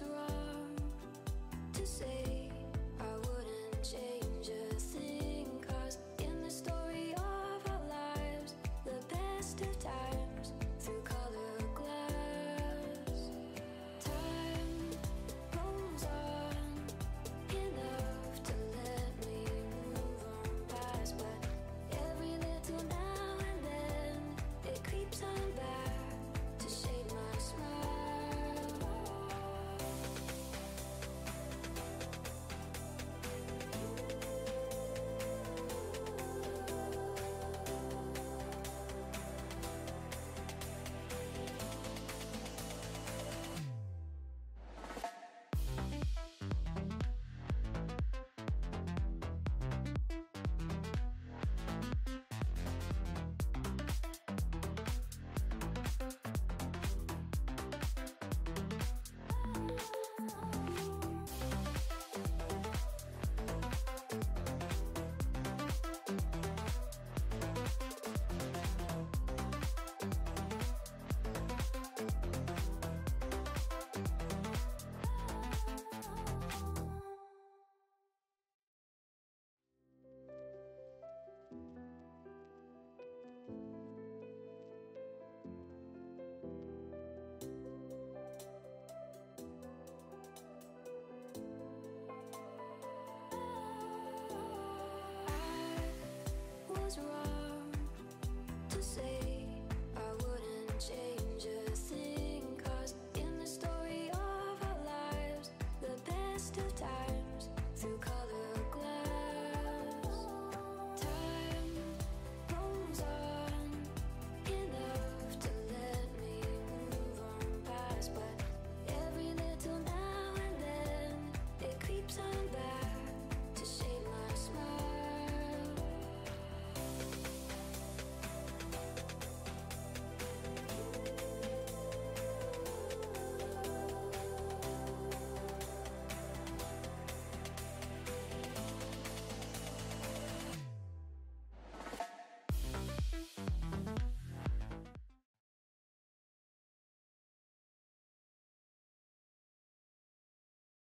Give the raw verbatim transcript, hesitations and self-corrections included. Wrong.